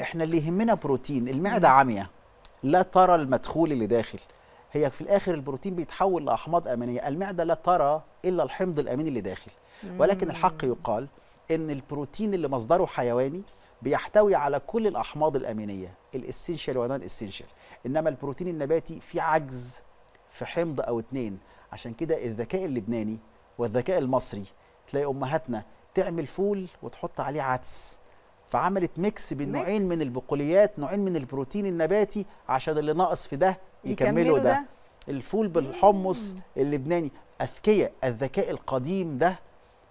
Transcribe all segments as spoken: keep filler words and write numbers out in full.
احنا اللي يهمنا بروتين. المعدة عمياء لا ترى المدخول اللي داخل، هي في الاخر البروتين بيتحول لاحماض امينيه، المعدة لا ترى الا الحمض الاميني اللي داخل. ولكن الحق يقال ان البروتين اللي مصدره حيواني بيحتوي على كل الاحماض الامينيه الاسينشال ونان اسينشال، انما البروتين النباتي فيه عجز في حمض او اتنين. عشان كده الذكاء اللبناني والذكاء المصري تلاقي امهاتنا تعمل فول وتحط عليه عدس، فعملت ميكس بين نوعين من البقوليات، نوعين من البروتين النباتي، عشان اللي ناقص في ده يكملوا ده. ده الفول بالحمص اللبناني. اذكياء، الذكاء القديم ده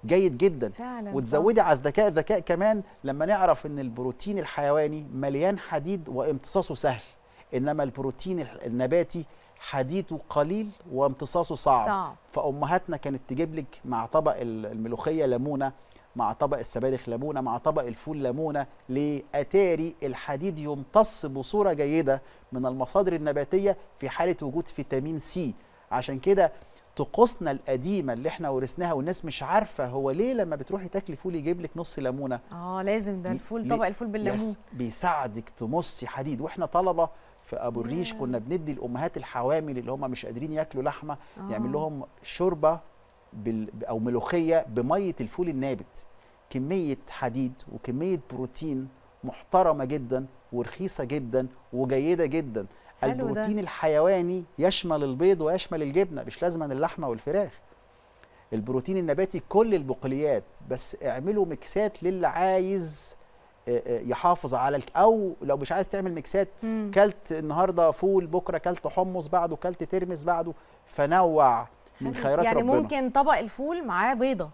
جيد جدا فعلا. وتزودي على الذكاء ذكاء كمان لما نعرف ان البروتين الحيواني مليان حديد وامتصاصه سهل، انما البروتين النباتي حديده قليل وامتصاصه صعب. صعب. فامهاتنا كانت تجيب لك مع طبق الملوخيه ليمونه، مع طبق السبانخ ليمونه، مع طبق الفول ليمونه، لاتاري الحديد يمتص بصوره جيده من المصادر النباتيه في حاله وجود فيتامين سي. عشان كده طقوسنا القديمه اللي احنا ورثناها والناس مش عارفه هو ليه لما بتروحي تاكلي فول يجيب لك نص ليمونه. اه لازم ده الفول، طبق الفول بالليمون بيساعدك تمصي حديد. واحنا طلبه في ابو الريش كنا بندي الامهات الحوامل اللي هم مش قادرين ياكلوا لحمه آه. يعمل لهم شوربه بال او ملوخيه بميه الفول النابت، كميه حديد وكميه بروتين محترمه جدا ورخيصه جدا وجيده جدا. البروتين ده الحيواني يشمل البيض ويشمل الجبنه، مش لازما اللحمه والفراخ. البروتين النباتي كل البقوليات، بس اعملوا ميكسات للي عايز يحافظ على، او لو مش عايز تعمل ميكسات، كلت النهارده فول، بكره كلت حمص، بعده كلت ترمس، بعده، فنوع من خيرات يعني ربنا. يعني ممكن طبق الفول معاه بيضه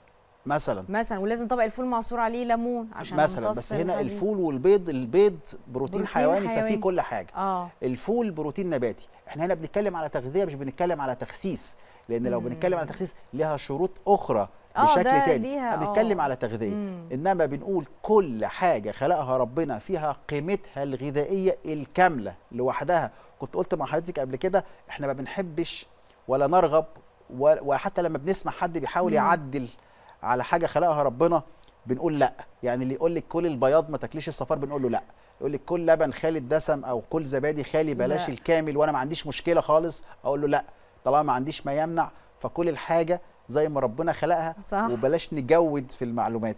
مثلا مثلا ولازم طبق الفول معصور عليه ليمون عشان مثلا. بس هنا الحديد. الفول والبيض، البيض بروتين, بروتين حيواني, حيواني ففيه كل حاجه آه. الفول بروتين نباتي. احنا هنا بنتكلم على تغذيه، مش بنتكلم على تخسيس، لان مم. لو بنتكلم على تخسيس ليها شروط اخرى بشكل تاني. هنتكلم على تغذيه، مم. انما بنقول كل حاجه خلقها ربنا فيها قيمتها الغذائيه الكامله لوحدها. كنت قلت مع حضرتك قبل كده احنا ما بنحبش ولا نرغب، وحتى لما بنسمع حد بيحاول مم. يعدل على حاجه خلقها ربنا بنقول لا. يعني اللي يقول لك كل البياض ما تاكليش الصفار بنقول له لا، يقول لك كل لبن خالي الدسم او كل زبادي خالي بلاش لا. الكامل، وانا ما عنديش مشكله خالص، اقول له لا طالما ما عنديش ما يمنع، فكل الحاجه زي ما ربنا خلقها صح. وبلاش نجود في المعلومات.